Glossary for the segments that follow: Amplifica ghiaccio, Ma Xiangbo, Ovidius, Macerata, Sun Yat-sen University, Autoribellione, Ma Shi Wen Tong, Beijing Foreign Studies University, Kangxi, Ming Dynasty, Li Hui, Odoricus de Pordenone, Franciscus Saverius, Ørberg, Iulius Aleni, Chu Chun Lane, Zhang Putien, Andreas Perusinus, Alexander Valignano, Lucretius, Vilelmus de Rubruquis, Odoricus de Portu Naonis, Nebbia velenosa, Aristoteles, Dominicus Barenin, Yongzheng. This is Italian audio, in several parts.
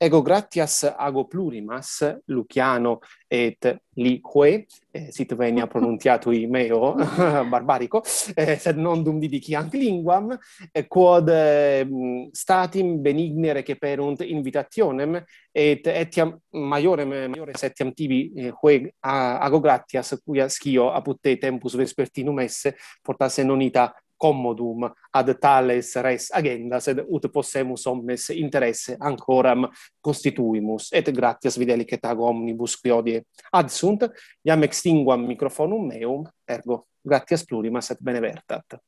Ego gratias ago plurimas, Luciano et Li Hui, sit venia pronuntiato i meo, barbarico, sed non dum didiciant linguam, quod statim benignere che perunt invitationem, et etiam maiore setiam tibi Hui ago gratias, cuia scio aputte tempus vespertinum esse portasse nonita commodum ad tales res agenda, sed ut possemus omnes interesse ancoram constituimus, et gratias videlicet ago omnibus qui odie ad sunt, iam extinguam microfonum meum, ergo gratias plurimas et benevertat.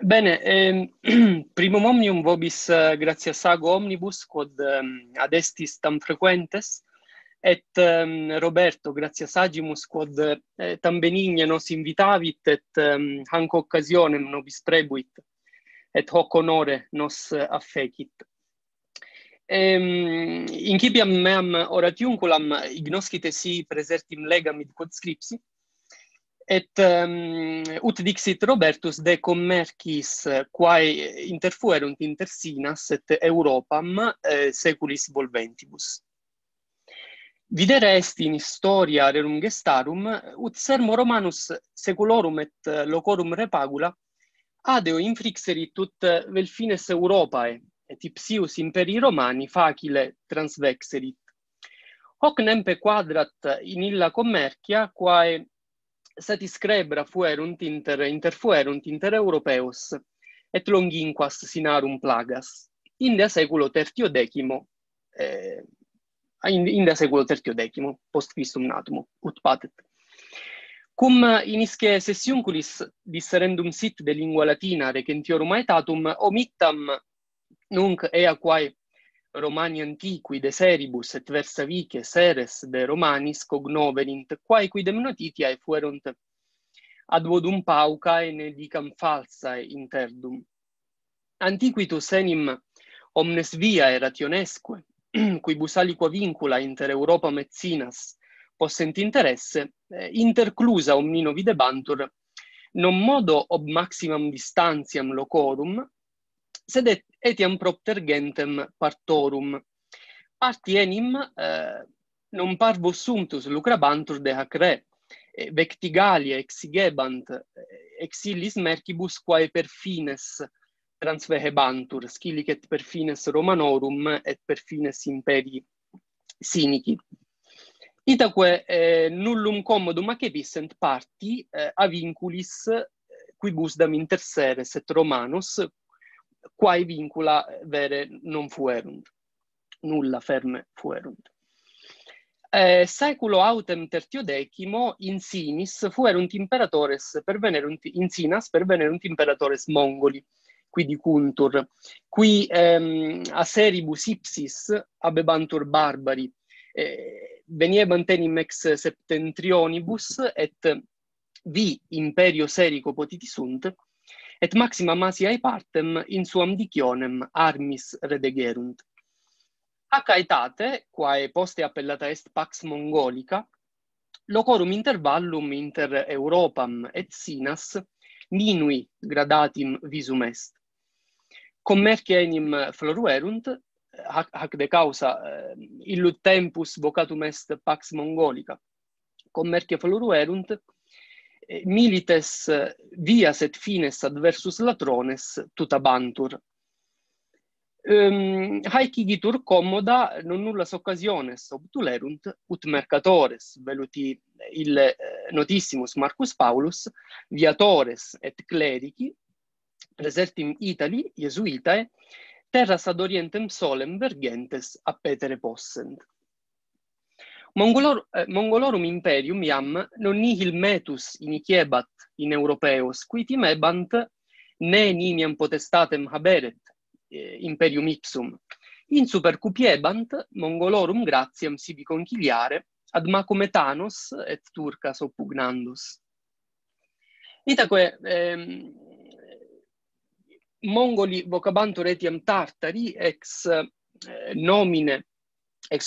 Bene, primum omnium vobis gratias ago omnibus, quod ad estis tam frequentes, et Roberto, gratias agimus, quod tam benigne nos invitavit, et hanc occasionem nobis prebuit, et hoc honore nos affecit. Incipiam meam oratiunculam ignoscite si presertim legamid quod scripsi, et ut dixit Robertus de commercis quae interfuerunt intersinas et Europam seculis volventibus. Videre est in historia rerum gestarum, ut sermo Romanus seculorum et locorum repagula, adeo infrixerit ut velfines Europae, et ipsius imperi Romani facile transvexerit. Hoc nempe quadrat in illa commercia, quae satiscrebra fuerunt interfuerunt inter Europeos, et longinquas sinarum plagas, inde seculo tertiodecimo, in seculo tertiodecimo, post Christum natum, ut patet. Cum inisce sessiunculis disserendum sit de lingua latina recentiorum aetatum, omittam nunc ea quae Romani antiqui de seribus et versavice seres de Romanis cognoverint, quae quidem notitiae fuerunt advodum paucae ne dicam falsae interdum. Antiquitus enim omnes viae rationesque, quibus aliqua vincula inter Europa Mezzinas possent interesse, interclusa omnino videbantur, non modo ob maximam distantiam locorum, sed etiam propter gentem partorum. Arti enim non parvus sumptus lucrabantur de hac re, vectigalia exigebant, exillis mercibus quae per fines transvehebantur, scilicet per fines Romanorum et per fines imperi sinici. Itaque nullum commodum accepissent parti avinculis quibusdam inter seres et Romanos, quae vincula vere non fuerunt, nulla ferme fuerunt. Seculo autem tertiodecimo in Sinis fuerunt imperatores pervenerunt in Sinas pervenerunt imperatores mongoli, qui dicuntur, qui a seribus ipsis abebantur barbari, veniebant enim ex septentrionibus, et vi imperio serico potiti sunt, et maximam Asiae partem in suam dicionem armis redegerunt. Hac aetate, quae poste appellata est Pax Mongolica, locorum intervallum inter Europam et Sinas minui gradatim visum est. Commercia enim floruerunt, hac de causa illut tempus vocatum est Pax Mongolica. Commercia floruerunt, milites vias et fines adversus latrones tutabantur. Haec igitur commoda non nullas occasiones obtulerunt, ut mercatores, veluti il notissimus Marcus Paulus, viatores et clerici, presertim Itali, Jesuitae, terras ad orientem solem vergentes appetere possent. Mongolorum imperium iam non nihil metus iniciebat in Europeos, qui timebant ne nimiam potestatem haberet imperium ipsum. In supercupiebant Mongolorum gratiam sibi conciliare ad Macometanus et Turcas oppugnandus. Itaque Mongoli vocabantur etiam Tartari ex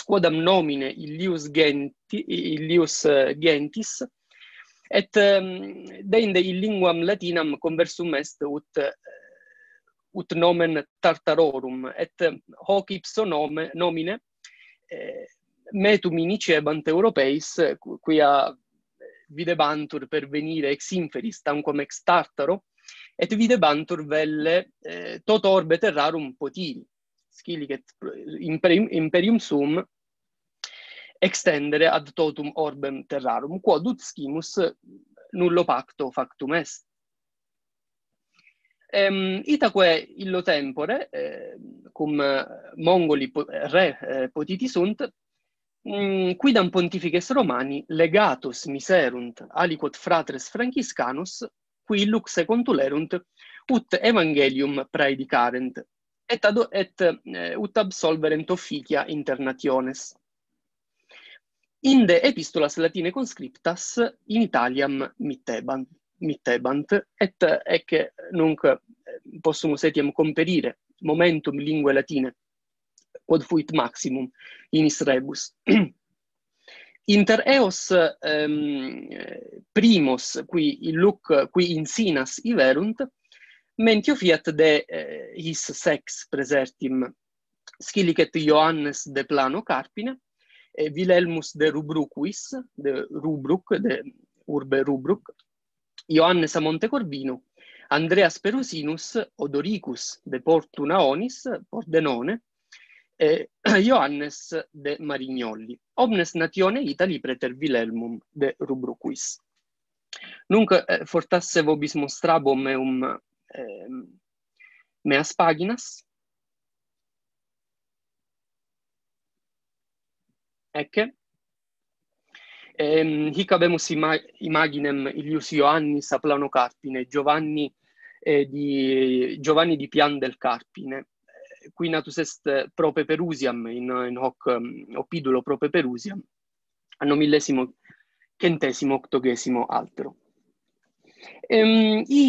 quodam nomine Illius Gentis, et deinde in linguam latinam conversum est ut ut nomen Tartarorum, et hoc ipso nomine metum inicebant europeis, quia videbantur per venire ex inferis, tanquam ex Tartaro, et videbantur velle tot orbe terrarum potili, scilicet imperium sum, extendere ad totum orbem terrarum, quod ut scimus nullo pacto factum est. Itaque illo tempore, cum mongoli re potiti sunt, quidam pontifices romani legatus miserunt, aliquot fratres franciscanus, qui lux contulerunt, ut evangelium praedicarent, ut absolverent officia internationes. Inde epistolas latine conscriptas in Italiam mittebant, et ecce nunc possumus etiam comperire momentum linguae latine, quod fuit maximum inis rebus. Inter eos primos, qui insinas iverunt, mentio fiat de his sex presertim, scilicet Ioannes de Plano Carpine, Vilelmus de Rubruquis, de urbe Rubruc, Ioannes a Monte Corvino, Andreas Perusinus, Odoricus de Portu Naonis, Pordenone, Ioannes de Marignoli, omnes natione Itali preter Vilelmum de Rubruquis. Nunc fortasse vobis mostrabo meum meas paginas. Ecce. Hic habemus imaginem Ilius Ioannis a Plano Carpine, Giovanni di Pian del Carpine, qui natus est prope Perusiam, in hoc opidulo prope Perusiam, anno 1150 altro. I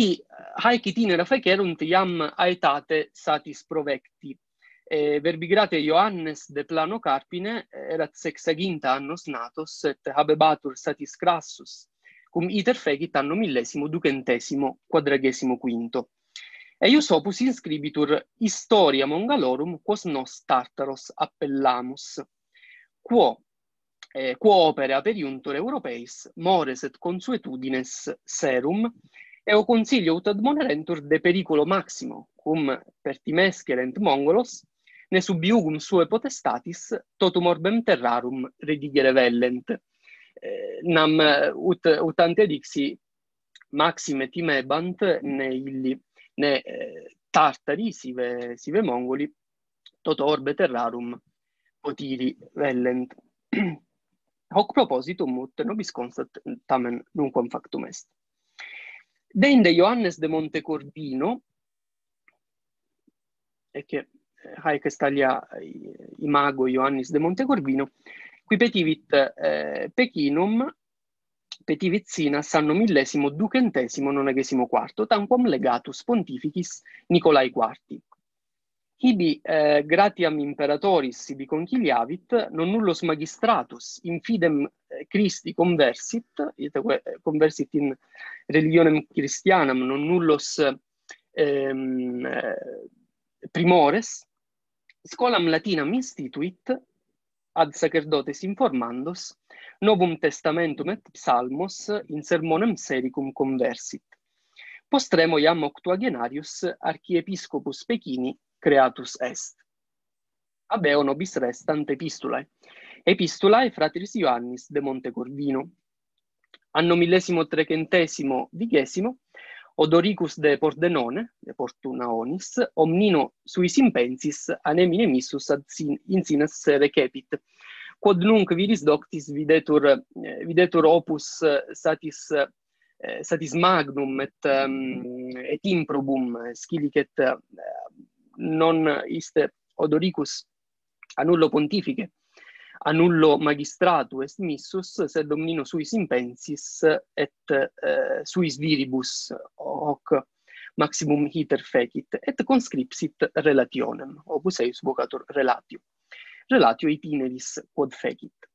haec itinera fecerunt iam aetate satis provecti, verbigrate Ioannes de Plano Carpine erat sexaginta annos natos, et habebatur satis crassus, cum iter fecit anno 1125. Eius opus inscribitur Historia Mongalorum quos nos Tartaros appellamus, quo opere aperiuntur europeis, mores et consuetudines serum, eo consilio ut admonerentur de periculo maximo, cum pertimescerent mongolos, ne subiugum sue potestatis totum orbem terrarum redigere vellent. Nam ut ante dixi maxime timebant ne illi, ne tartari sive mongoli, tot orbe terrarum potiri vellent. Hoc propositum ut nobis constat tamen nunquam factum est. Deinde Ioannes de Monte Corvino, ecce haec est alia imago Ioannis de Monte Corvino, qui petivit pecinum, petivit sinas anno 1194, tanquam legatus pontificis Nicolai IV. Ibi gratiam imperatoris ibi conciliavit, non nullos magistratus, infidem Christi conversit in religionem Christianam, non nullos primores, scolam latinam instituit, ad sacerdotes informandos, novum testamentum et psalmos in sermonem sericum conversit. Postremo iam octuagenarius archiepiscopus Pechini creatus est. Habeo nobis restant epistulae fratris Ioannis de Monte Corvino. Anno 1320, Odoricus de Pordenone, de Portu Naonis, omnino suis impensis anemine missus ad insinas recepit, quod nunc viris doctis videtur opus satis magnum et improbum, scilicet non iste Odoricus anullo pontifice, anullo magistratu est missus, sed omnino suis impensis et suis viribus, hoc maximum hiter fecit, et conscripsit relationem, opus eius vocator relatio itineris quod fecit.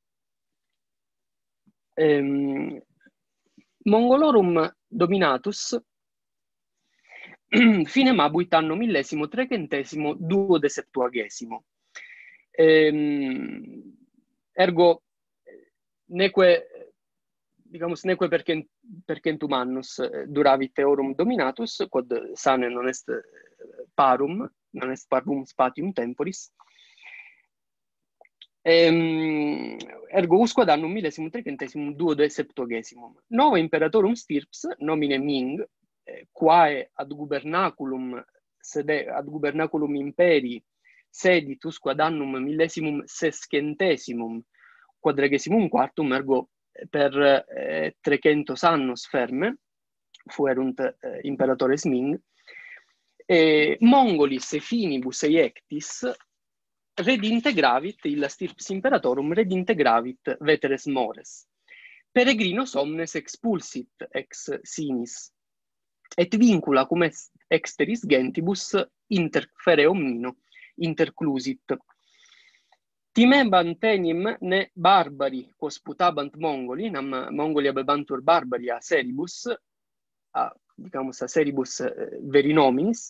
Mongolorum dominatus fine Mabuit anno millesimo, trecentesimo, duodeseptuagesimo. Ergo, neque, dicamus, neque percentum annus duravit eorum dominatus, quod sane non est parum, non est parum spatium temporis. Ergo usque ad annum millesimo, trecentesimum, duodeseptuagesimum. Nova imperatorum stirps, nomine Ming, quae ad gubernaculum imperi seditusque ad annum millesimum sescentesimum quadragesimum quartum, ergo per 300 annos ferme fuerunt imperatores Ming, mongolis finibus eiectis redinte gravit, illa stirps imperatorum redinte gravit veteres mores, peregrinos omnes expulsit ex sinis, et vincula cum exteris gentibus interfere omnino interclusit. Timebant enim ne barbari, quo sputabant mongoli, nam mongoli abebantur barbari a seribus, dicamus a seribus verinominis,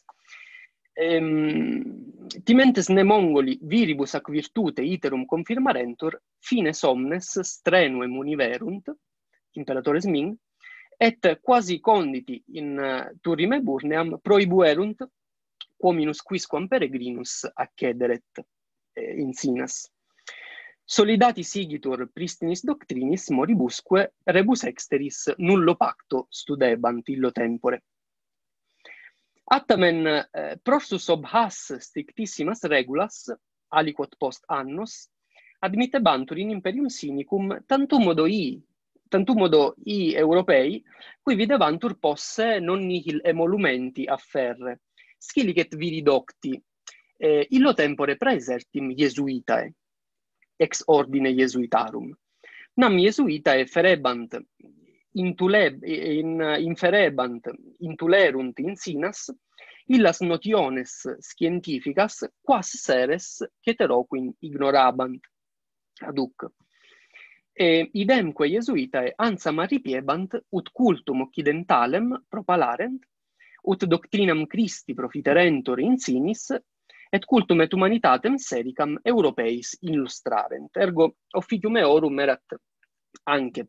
timentes ne mongoli viribus ac virtute iterum confirmarentur, fines omnes strenuem univerunt, imperatores Ming, et quasi conditi in turrime burneam proibuerunt quominus quisquam peregrinus accederet in sinas. Solidati sigitur pristinis doctrinis, moribusque rebus exteris nullo pacto studebant illo tempore. Attamen prorsus ob has strictissimas regulas, aliquot post annos, admittebantur in imperium sinicum tantum modo i europei, cui videbantur posse non nihil emolumenti afferre, scilicet viri docti, illo tempore praesertim Jesuitae, ex ordine Jesuitarum. Nam Jesuitae ferebant, intulerunt in sinas, illas notiones scientificas, quas seres ceteroquin ignorabant, aduc. Idemque Jesuitae ansam arripiebant, ut cultum occidentalem propalarent, ut doctrinam Christi profiterentur in sinis, et cultum et humanitatem sericam europeis illustrarent. Ergo, officium eorum erat anche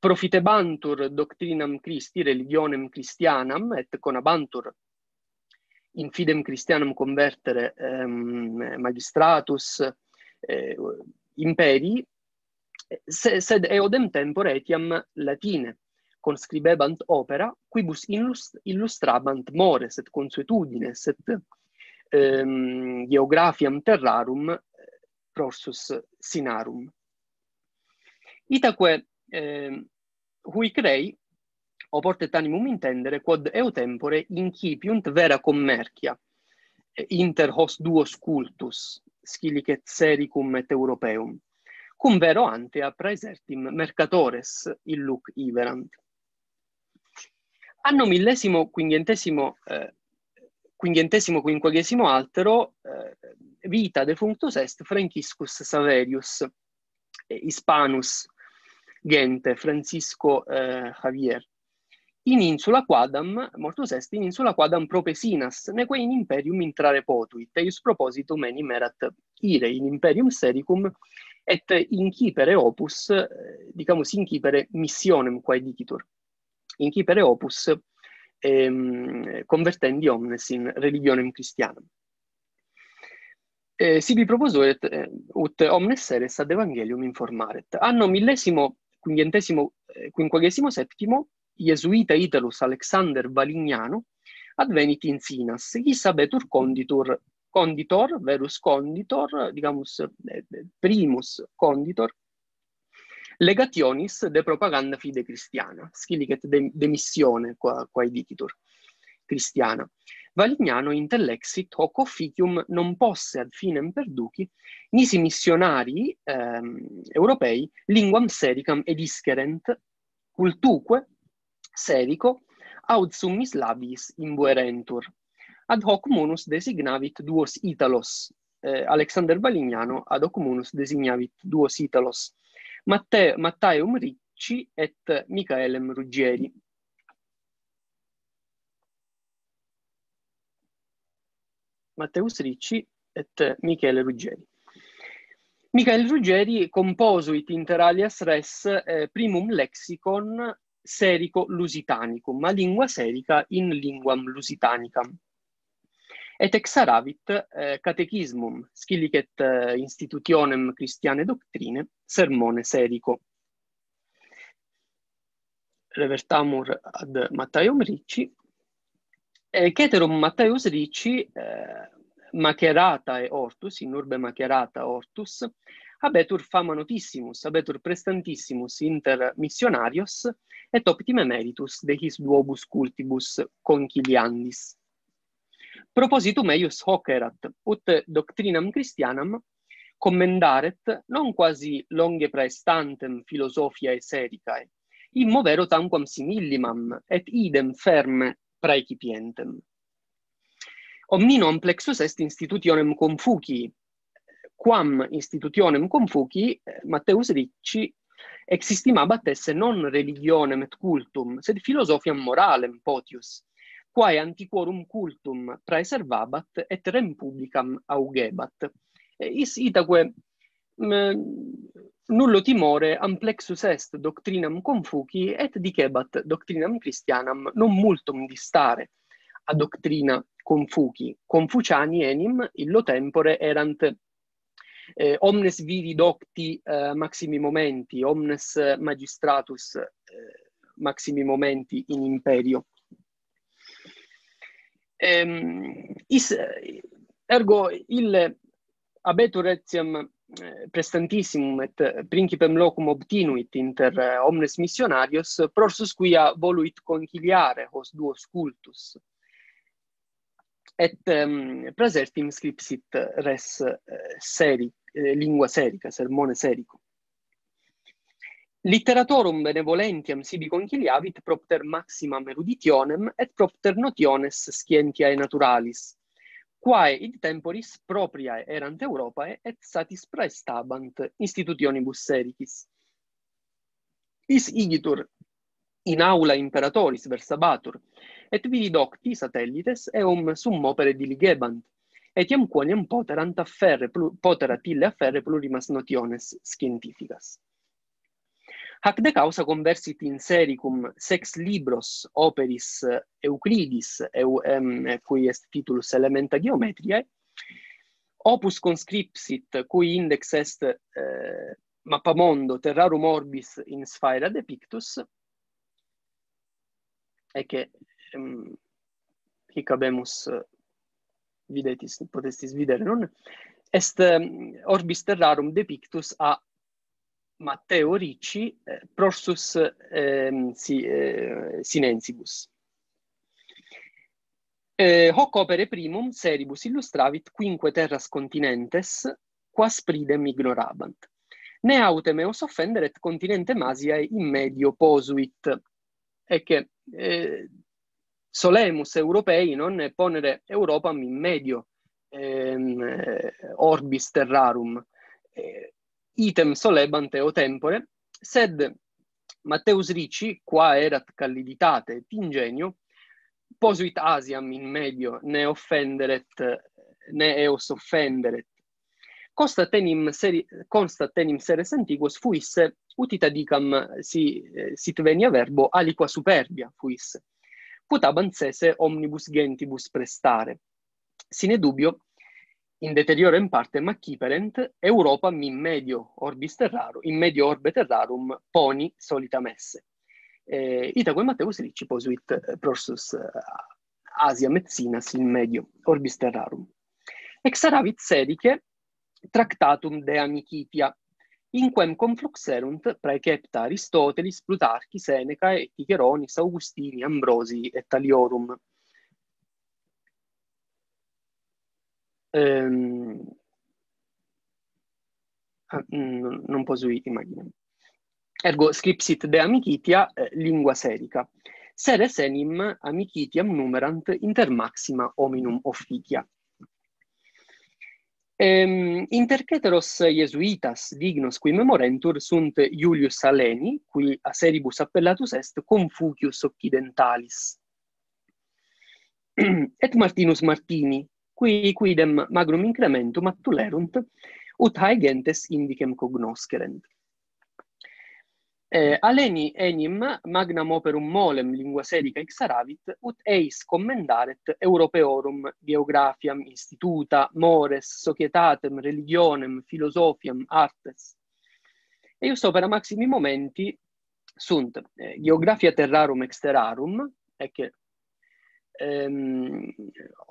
profitebantur doctrinam Christi, religionem Christianam, et conabantur in fidem Christianam convertere magistratus imperi, sed eodem tempore etiam latine, conscribebant opera, quibus illustrabant mores et consuetudines et geographiam terrarum prorsus sinarum. Itaque huic rei oportet animum intendere quod eo tempore incipiunt vera commercia inter hos duos cultus, scilicet sericum et europeum, cum vero antea praesertim mercatores illuc iverant. Anno millesimo, quinquagesimo altero, vita defunctus est Franciscus Saverius, Hispanus gente, Francisco Javier. In insula quadam, mortus est in insula quadam propesinas, neque in imperium intrare potuit, eius propositum enim erat ire in imperium sericum, et incipere opus, dicamus incipere missionem quae dicitur, incipere opus convertendi omnes in religionem Christianam. Sibi proposuret ut omnes seres ad evangelium informaret. Anno millesimo, quinquagesimo septimo, Jesuita Italus Alexander Valignano advenit in sinas, his habetur conditor, verus conditor, dicamus primus conditor, legationis de propaganda fide Christiana, scilicet demissione quae dicitur Christiana. Valignano intellexit hoc officium non posse ad finem perduci, nisi missionari europei linguam sericam ediscerent, cultuque serico aud summis labiis imbuerentur. Ad hoc munus designavit duos Italos, Alexander Valignano ad hoc munus designavit duos Italos, Matteo Ricci et Michele Ruggeri. Matteo Ricci e Michele Ruggeri. Michele Ruggeri composuit interalias res primum lexicon serico lusitanicum, a lingua serica in linguam lusitanicam. Et exaravit catechismum, scilicet institutionem Christiane doctrine, sermone serico. Revertamur ad Matteo Ricci. Ceterum Matteo Ricci, Macerata e Hortus, in urbe Macerata Hortus, habetur fama notissimus, habetur prestantissimus inter missionarios, et optime meritus de his duobus cultibus conciliandis. Propositum eius hoc erat, ut doctrinam Christianam commendaret non quasi longe praestantem philosophiae sericae, immovero tanquam simillimam, et idem ferme praecipientem. Omni non plexus est institutionem Confucii, quam institutionem Confucii, Matteo Ricci, existimabat esse non religionem et cultum, sed philosophiam moralem potius, quae antiquorum cultum praeservabat et rem publicam augebat. Is itaque nullo timore amplexus est doctrinam Confucii et dicebat doctrinam Christianam non multum distare a doctrina Confucii. Confuciani enim illo tempore erant omnes vivi docti maximi momenti, omnes magistratus maximi momenti in imperio. Ergo il habetur etiam prestantissimum et principem locum obtinuit inter omnes missionarios, prorsus quia voluit conciliare hos duos cultus, et praesertim scripsit res lingua serica, sermone serico. Litteratorum benevolentiam sibi conciliavit propter maximam eruditionem et propter notiones scientiae naturalis, quae id temporis propriae erant Europae et satis praestabant institutionibus sericis. Is igitur in aula imperatoris versabatur, et vidi docti satellites eum sum opere diligebant, etiam quoniam poterant afferre, poterat ille afferre plurimas notiones scientificas. Hac de causa conversit in sericum sex libros operis Euclides, cui est titulus Elementa Geometriae, opus conscripsit, cui index est Mappamondo Terrarum Orbis in Sfaera de Pictus, e che hic habemus videtis, potestis videre, non? Est Orbis Terrarum de Pictus a Matteo Ricci, prorsus sinensibus. Hoc opere primum seribus illustravit quinque terras continentes, quas pridem ignorabant. Ne autem eos offenderet continentem Asiae in medio posuit. E che solemus europei non ponere Europam in medio orbis terrarum, item solebant o tempore, sed Matteo Ricci, qua erat calliditate et ingenio, posuit Asiam in medio, ne offenderet, ne eos offenderet. Constat enim seres antiguos fuisse, utita dicam sit venia verbo, aliqua superbia fuisse, putabant sese omnibus gentibus prestare. Sine dubio, in deteriorem parte macciperent, Europam in medio orbis terrarum, in medio orbe terrarum poni solitam esse. Itaque Matteo Ricci posuit prorsus Asia Mezzinas in medio orbis terrarum. Exaravit serice tractatum de amicitia, in quem confluxerunt praecepta Aristotelis, Plutarchi, Seneca, et Ticheronis, Augustini, Ambrosi et Taliorum. Non posui imaginem. Ergo scripsit de amicitia lingua serica. Seres enim amicitiam numerant inter maxima hominum officia. Interceteros jesuitas dignos qui memorentur sunt Iulius Aleni, qui a seribus appellatus est Confucius Occidentalis, et Martinus Martini, qui quidem magrum incrementum attulerunt, ut hae gentes indicem cognoscerent. Aleni enim magnam operum molem lingua serica exaravit, ut eis commendaret europeorum geographiam instituta, mores, societatem, religionem, philosophiam, artes. Eius opera maximi momenti sunt geographia terrarum exterrarum, ecce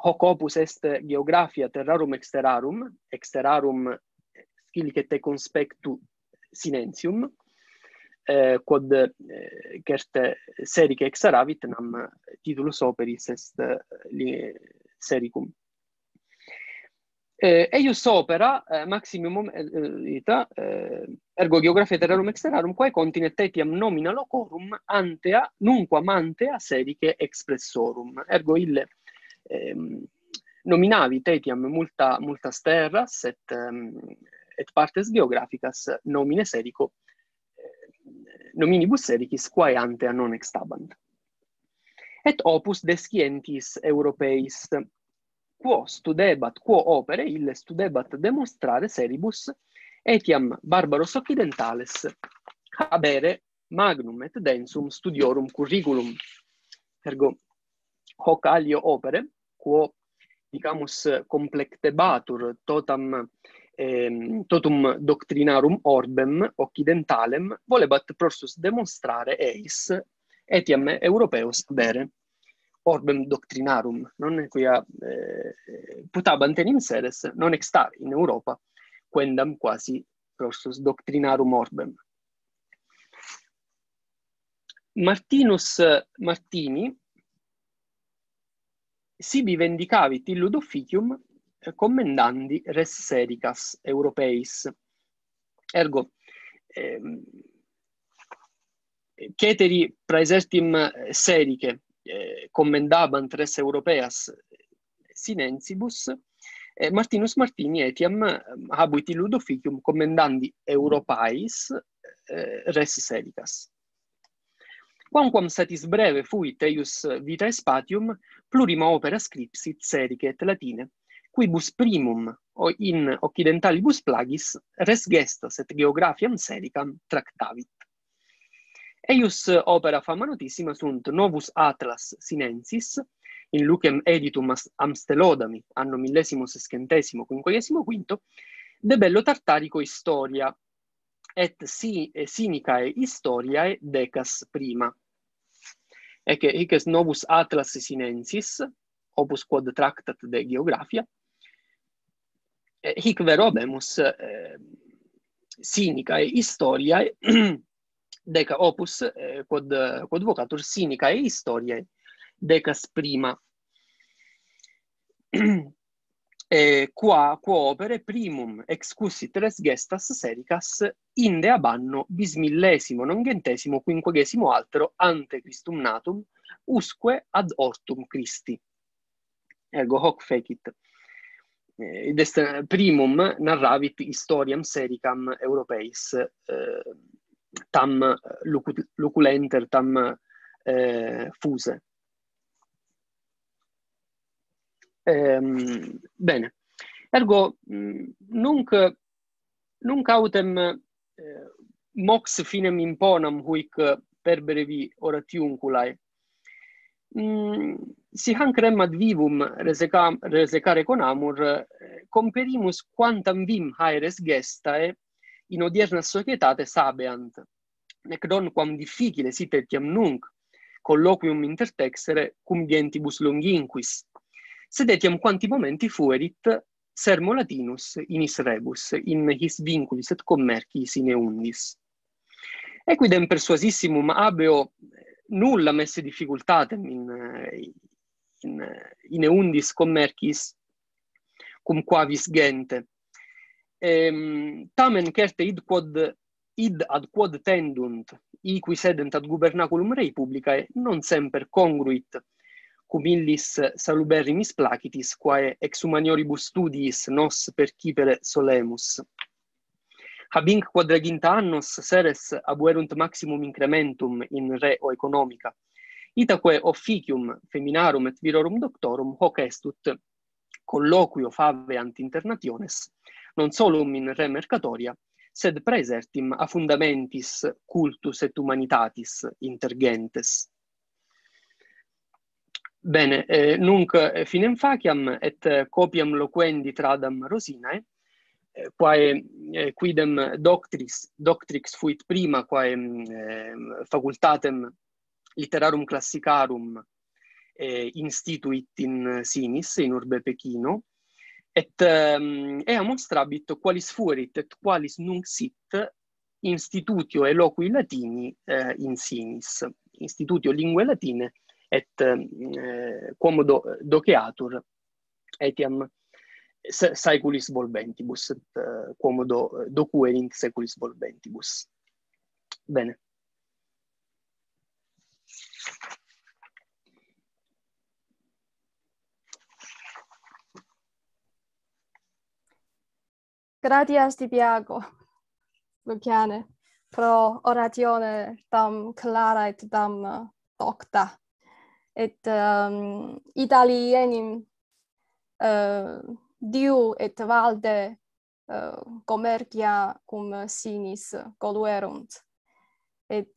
hoc opus est geographia terrarum exterrarum, exterrarum scilicet conspectu sinentium, quod certe serica exaravit nam titulus operis est sericum. Eius opera maximum ergo geografia terrarum exterrarum quae continet etiam nomina locorum antea nunquam antea serice expressorum, ergo ille nominavit etiam multas terras et partes geographicas nomine serico nominibus sericis quae antea non extabant. Et opus descientis europeis, quo studebat, quo opere, ille studebat demonstrare seribus, etiam barbaros occidentales habere magnum et densum studiorum curriculum. Ergo, hoc alio opere, quo, dicamus, complectebatur totam totum doctrinarum orbem occidentalem, volebat prorsus demonstrare eis etiam europeos habere orbem doctrinarum, non quia putabant enim seres non extare in Europa quendam quasi prorsus doctrinarum orbem. Martinus Martini sibi vendicavit illud officium commendandi res sericas europeis. Ergo, ceteri praesertim serice commendabant res europeas sinensibus, Martinus Martini etiam habuit illud officium commendandi europais res sericas. Quamquam satis breve fuit eius vitae spatium, plurima opera scripsit serice et latine, quibus primum o in occidentalibus plagis res gestas et geographiam sericam tractavit. Eius opera fama notissima sunt Novus Atlas Sinensis, in lucem editum Amstelodami, anno 1060-15, de bello tartarico Historia, et Sinicae Historiae decas prima. Ecce hic est Novus Atlas Sinensis, opus quod tractat de geographia, hic vero habemus Sinicae Historiae deca opus quod vocatur Sinicae Historiae decas prima. Qua opere primum excusit res gestas sericas inde ab anno bismillesimo nongentesimo quinquagesimo altero ante Christum natum usque ad ortum Christi. Ergo hoc fecit. Primum narravit historiam sericam europeis, tam luculenter, tam fuse. Bene. Ergo, nunc autem mox finem imponam huic per brevi oratiunculae. Si hanc rem ad vivum resecare conamur, comperimus quantam vim haeres gestae in odierna societate sabeant, nec donquam difficile sit etiam nunc colloquium intertexere cum gentibus longinquis, sed etiam quanti momenti fuerit sermo latinus in his rebus, in his vinculis et commerciis in eundis. Equidem persuasissimum habeo nulla messe difficultatem in eundis commercis cum quavis gente. Tamen certe id ad quod tendunt, iqui sedent ad gubernaculum rei publicae, non semper congruit, cum illis saluberrimis placitis, quae ex humanioribus studiis nos percipere solemus. Habinc quadraginta annos seres abuerunt maximum incrementum in re o economica. Itaque officium feminarum et virorum doctorum hoc estut colloquio fave antinternationes, non solum in re mercatoria, sed praesertim a fundamentis cultus et humanitatis intergentes. Bene, nunc finem faciam et copiam loquendi tradam Rosinae, quae quidem doctrix fuit prima, quae facultatem literarum classicarum instituit in sinis, in urbe Pechino, et ea monstrabit qualis fuerit et qualis nunc sit institutio eloqui latini in sinis, institutio linguae latine et quomodo doceatur etiam saeculis volventibus, et quomodo docuerint saeculis volventibus. Bene. Grazie ti piago, Luciane, pro oratione dam clara et dam docta. Et italienim diu et valde commercia cum sinis coluerunt. Et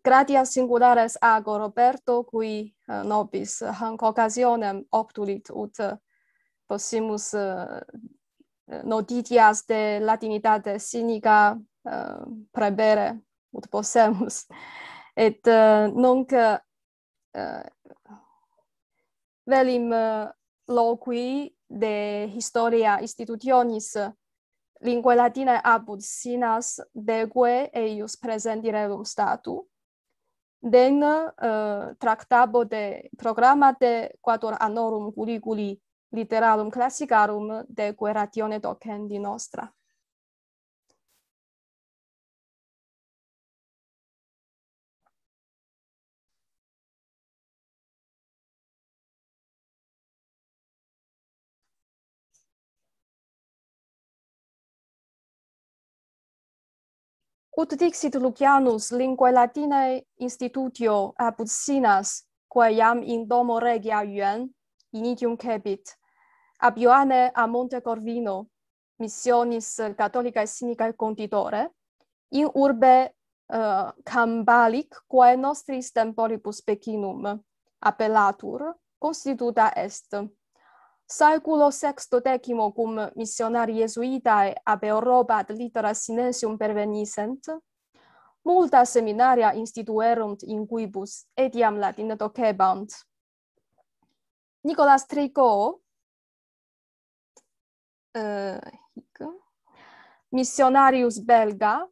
gratias singulares ago Roberto, cui nobis hanc occasionem obtulit ut possimus notitias de latinitate sinica prebere ut possemus. Et nunc velim loqui de historia institutionis linguae latinae apud sinas degue eius presentirerum statu. Den tractabo de programma de quator annorum curriculi literarum classicarum deque ratione docendi nostra. Ut dixit Lucianus linguae latinae institutio apud sinas, quae iam in domo regia Iuen initium cepit, ab Ioannes a Monte Corvino, missionis catholicae sinicae conditore, in urbe Cambalic, quae nostris temporibus Pecinum appellatur, constituta est. Saeculo sextodecimo cum missionari jesuitae ab Europa ad litera sinensium pervenisent, multa seminaria instituerunt in quibus etiam latine docebant. Nicolas Tricot, missionarius belga,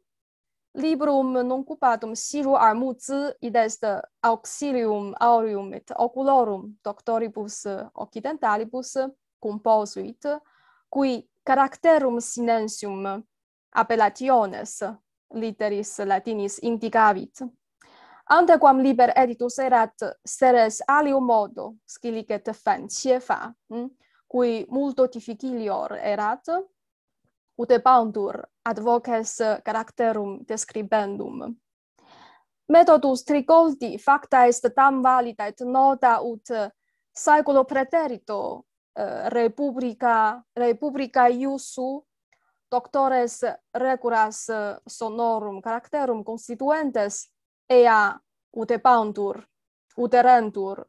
librum nuncupatum siru armuzi id est auxilium aureum et oculorum doctoribus occidentalibus composuit, cui caracterum sinensium appellationes literis latinis indicavit. Antequam liber editus erat seres alium modo, scilic et fanciefa, cui multo difficilior erat, utebantur ad voces caracterum describendum. Metodus Tricolti facta est tam valida et nota ut saeculo preterito Republica Iusu doctores recuras sonorum caracterum constituentes ea utebantur, uterentur.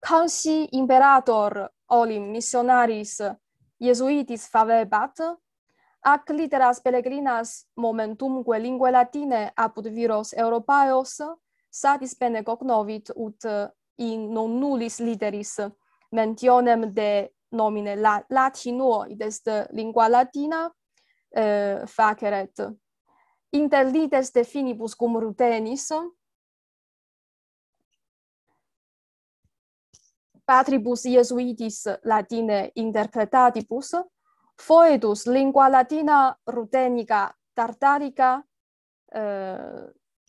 Cansi imperator olim missionaris Jesuitis favebat, ac literas pellegrinas momentumque linguae latine apud viros europaeos satis bene cognovit ut in non nullis literis mentionem de nomine latinuo, id est lingua latina, faceret. Inter lites definibus cum rutenis, patribus Jesuitis latine interpretatibus, foetus lingua latina rutenica tartarica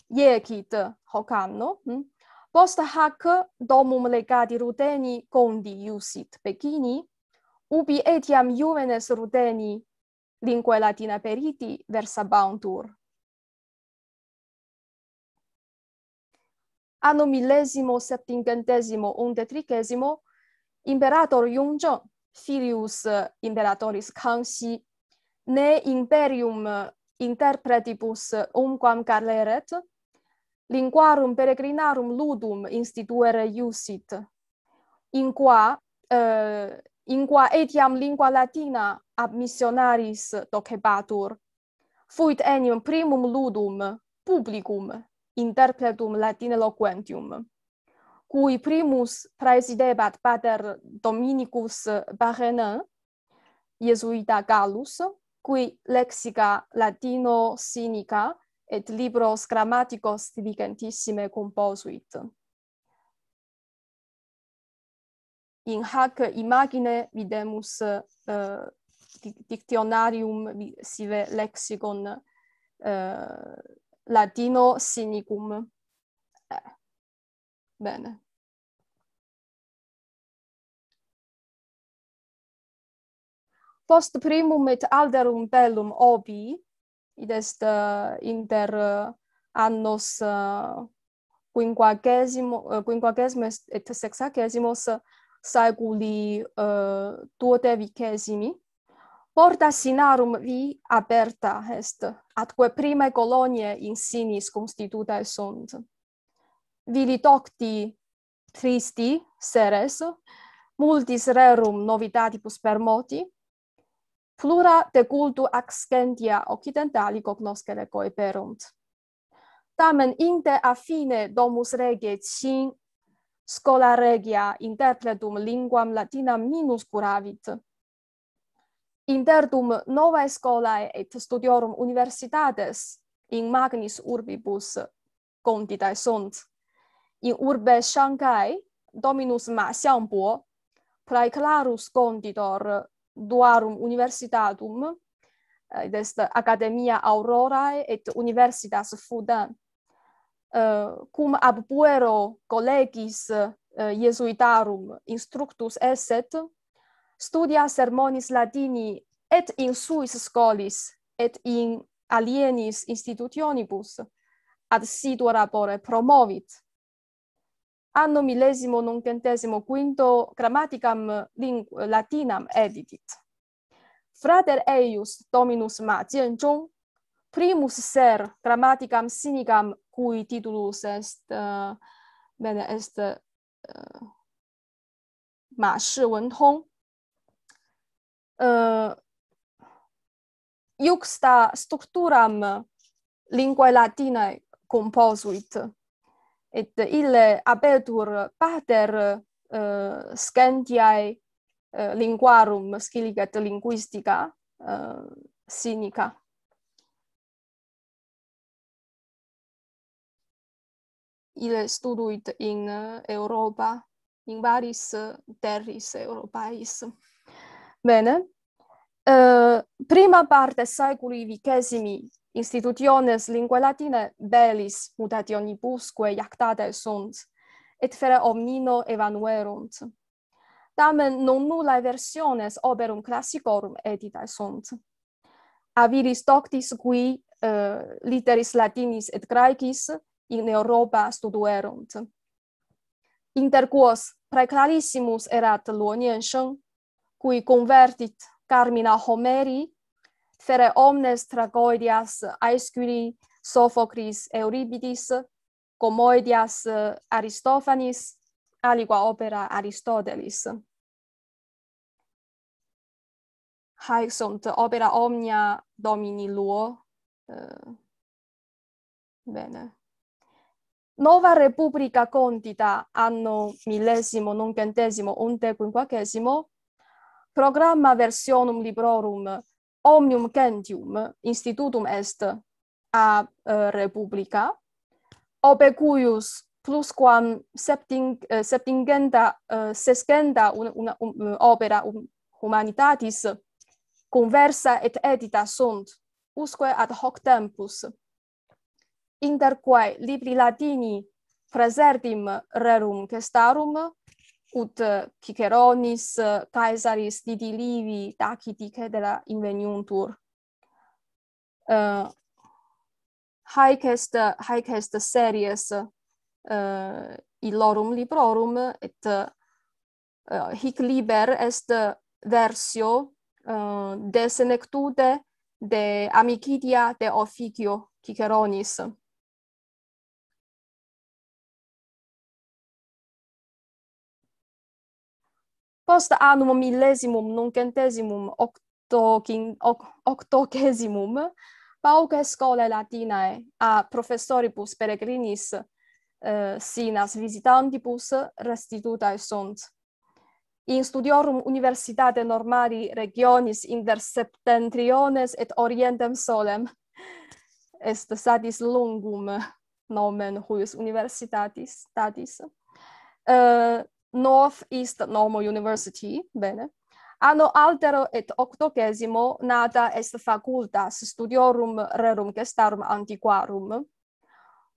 iecit hoc anno, post hac domum legati ruteni condi iusit Pechini, ubi etiam iuvenes ruteni linguae latina periti versabantur. Anno millesimo septingentesimo undetricesimo imperator Yongzheng, Sirius imperatoris Kangxi, ne imperium interpretibus umquam carleret, linguarum peregrinarum ludum instituere iusit, in qua etiam lingua latina ab missionaris docebatur, fuit enium primum ludum publicum interpretum latine loquentium, cui primus praesidebat pater Dominicus Barenin, Jesuita Gallus, cui lexica latino-sinica et libros grammaticos diligentissime composuit. In hac imagine videmus dictionarium sive lexicon latino-sinicum. Bene. Post primum et alderum bellum obi, id est inter annos quinquagesmos et sexagesimos saeculi duodecimi, porta sinarum vi aperta est, atque primae coloniae in sinis constitutae sunt. Vili docti tristi seres, multis rerum novitatibus permoti, plura de cultu accentia occidentali cognoscere coeperunt. Tamen inte a fine domus regie cin scola regia interpretum linguam latinam minus curavit. Interdum novae scolae et studiorum universitates in magnis urbibus conditae sunt. In urbe Shanghai, Dominus Ma Xiangbo, praeclarus conditor duarum universitatum, id est Academia Aurorae et Universitas Fudan, cum ab puero collegis Jesuitarum instructus esset, studia sermonis Latini et in suis scolis et in alienis institutionibus ad situa rapore promovit. Anno millesimo noncentesimo quinto grammaticam latinam editit. Frater eius Dominus Ma Jianzhong, primus ser grammaticam sinicam cui titulus est Ma Shi Wen Tong, iuxta structuram linguae latinae composuit. Et ille abetur pater scentiae linguarum scilicet linguistica sinica. Ille studuit in Europa, in varis terris europais. Bene. Prima parte saeculi vicesimi institutiones linguae latine bellis mutationibusque iactatae sunt, et fere omnino evanuerunt. Tamen non nullae versiones operum classicorum editae sunt. Aviris doctis qui literis latinis et graecis in Europa studuerunt. Inter quos praeclarissimus erat lunenschen, cui convertit Carmina Homeri, fere omnes tragoedias Aeschyli, Sophocles, Euripides, comoedias Aristophanes, aligua opera Aristoteles. Haec sunt opera omnia Domini Luo. Bene. Nova Repubblica Condita, anno millesimo, noncentesimo, unde quinquagesimo, programma versionum librorum omnium gentium institutum est a Repubblica, ope cuius plusquam sescenta opera humanitatis conversa et edita sunt, usque ad hoc tempus, inter quae libri latini praesertim rerum gestarum, ut Ciceronis, Caesaris, Didi Livi, Taciti, cedera inveniuntur. Haec est series illorum librorum, et hic liber est versio de senectude, de amicidia, de officio Ciceronis. Post annum millesimum, nuncentesimum, octogesimum, pauca scholae Latinae a professoribus peregrinis sinas visitantibus restitutae sunt. In studiorum universitate normali regionis inter septentriones et orientem solem est satis lungum nomen huius universitatis statis. North East Normal University, bene. Anno altero et octogesimo nata est facultas studiorum rerum gestarum antiquarum,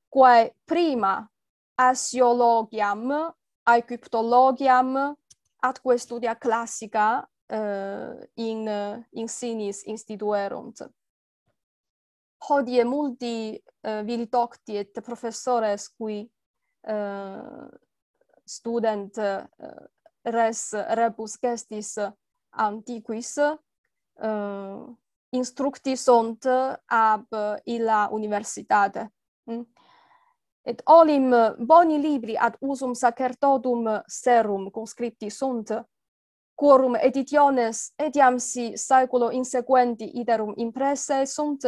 quae prima asiologiam, aegyptologiam, atque studia classica in sinis instituerunt. Hodie multi viritocti et professores qui student res rebus gestis antiquis instructi sunt ab illa universitate. Et olim boni libri ad usum sacerdotum serum conscripti sunt, quorum editiones etiam si saeculo insequenti iterum impresse sunt,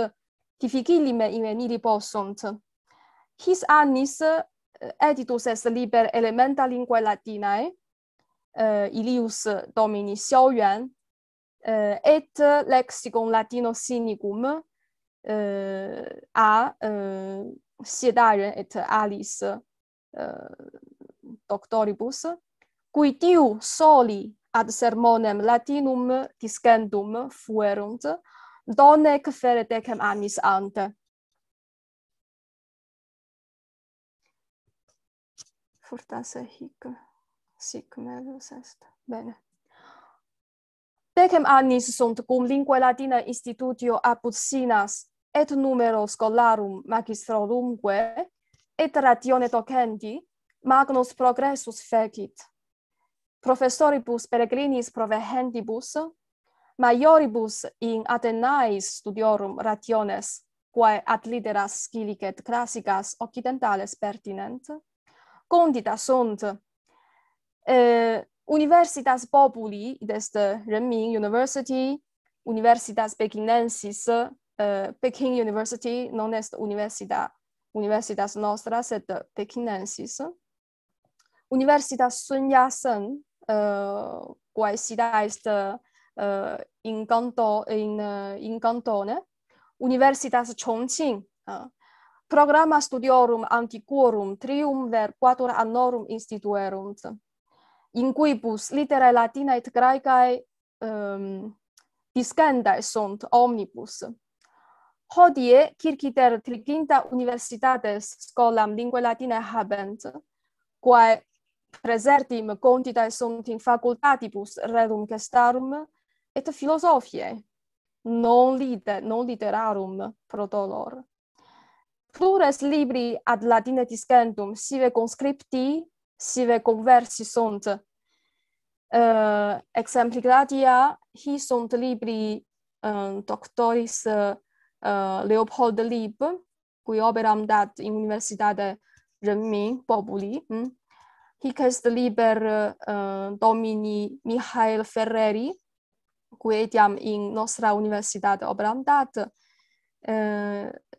difficilime imenili possunt. His annis editus est liber elementa linguae Latinae, Ilius Domini Xiaoyuan, et lexicon latino sinicum a Siedaren et alis doctoribus, cui tiu soli ad sermonem latinum discendum fuerunt, donec fere decem annis ante. Fortasse hic sic melus est. Bene. Decem annis sunt cum linguae Latinae institutio apud sinas et numero scholarum magistrorumque et ratione tocendi magnus progressus fecit. Professoribus peregrinis provehendibus, maioribus in Athenaeis studiorum rationes, quae ad literas scilicet classicas occidentales pertinent, condita sunt. Universitas Populi, id est Renmin University, Universitas Pekinensis, Peking University, non est universitas nostras, et Pekinensis. Universitas Sun Yat-sen, quae sita est in cantone. Universitas Chongqing, programma studiorum antiquorum trium ver quator annorum instituerunt, in quibus literae Latinae et Graecae discendae sunt omnibus. Hodie, circiter triginta universitates scholam linguae Latinae habent, quae presertim conditae sunt in facultatibus rerum gestarum et philosophiae, non literarum protolor. Plures libri ad Latine discendum, sive conscripti, sive conversi sunt. Exempli gratia, hi sunt libri doctoris Leopold Lieb, cui operam dat in Universitate Renmin Populi. Hic est liber Domini Mihail Ferreri, cui etiam in nostra universitate operam dat,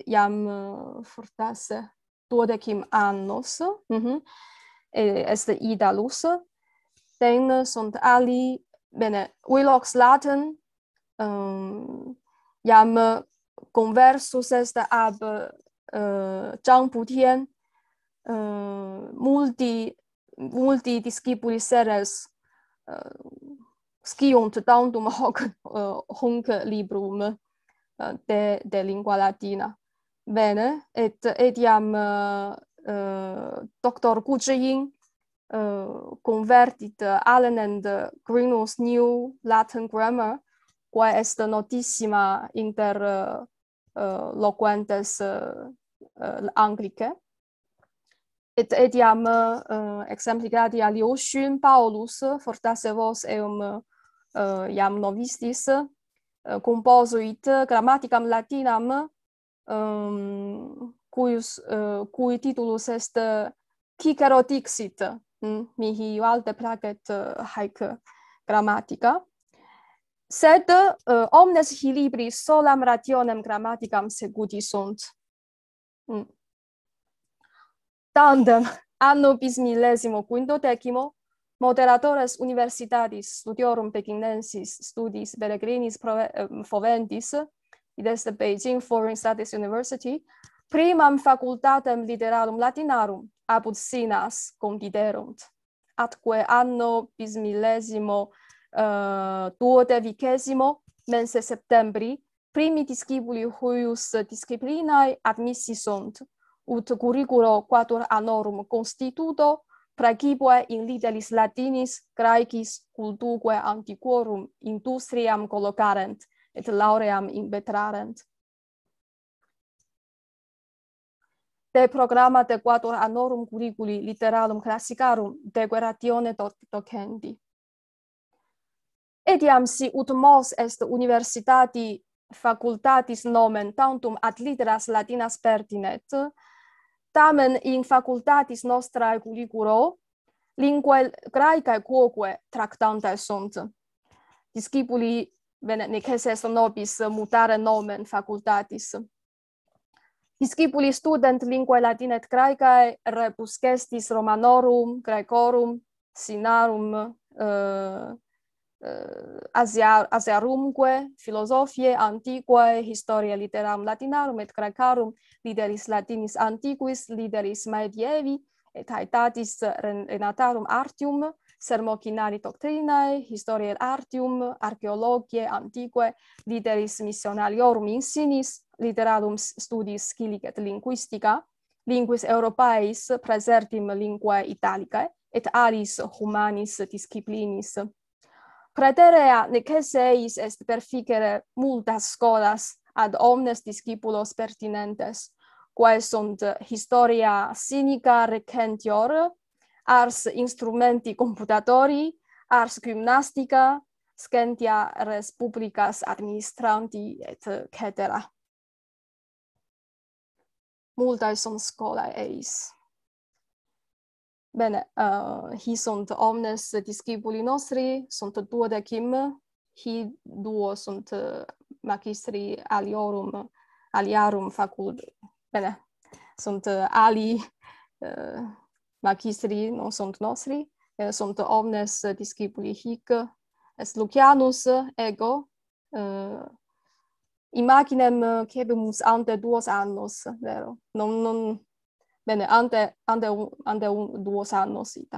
iam fortasse duodecim annos, est Idalus, ten sunt ali, bene, Willox Latin, iam conversus est ab Zhang Putien, multi discipulis seres sciunt tantum hunc librum de lingua latina. Bene, et iam Dr. Gu Zhiying convertit Allen & Greenaw's New Latin Grammar, quae est notissima inter loquentes anglicae. etiam exemplicatia Lioschin Paulus fortasse vos eum iam novistis composuit grammaticam latinam cui titulus est Cicerotixit, mihi ioalde placet haec grammatica, sed omnes hi libri solam rationem grammaticam seguti sunt. Tandem anno bis millesimo quindodecimo moderatores universitatis studiorum pekinensis studis peregrinis foventis id est Beijing Foreign Studies University primam facultatem literarum latinarum apud Sinas considerunt, atque anno bis millesimo duodevicesimo mense septembri primi discipuli huius disciplinae admissi sunt, ut curriculo quatuor annorum constituto praecipuae in literis latinis graecis cultuque antiquorum industriam collocarent et lauream impetrarent. De programma de quatuor annorum curriculi literarum classicarum decoratione docendi. Etiam si ut mos est universitati facultatis nomen tantum ad literas latinas pertinet, tamen in facultatis nostrae curriculo linguae graecae quoque tractantae sunt. Discipuli necesse est nobis mutare nomen facultatis. Discipuli student linguae latine et graecae rebus gestis romanorum, graecorum, sinarum, asiarumque, philosophiae, antiquae, historiae literarum latinarum et graecarum, lideris latinis antiquis, lideris medievi, et aetatis renatarum artium, sermocinari doctrinae, historiae artium, archeologiae antiquae, lideris missionariorum insinis, literarum studis scilic et linguistica, linguis europaeis presertim linguae italicae, et alis humanis disciplinis. Praeterea necesse eis est perficere multas scolas ad omnes discipulos pertinentes, quae sunt historia sinica recentior, ars instrumenti computatori, ars gymnastica, scientia res publicas administranti, et cetera. Multae sunt scolae eis. Bene, hi sunt omnes discipuli nostri, sunt duodecim, hi duo sunt magistri aliarum facult, bene, sunt ali magistri, non sunt nostri, sunt omnes discipuli hic, est Lucianus, ego, imaginem cebemus ante duos annos, vero? Bene, ante un duos annos ita.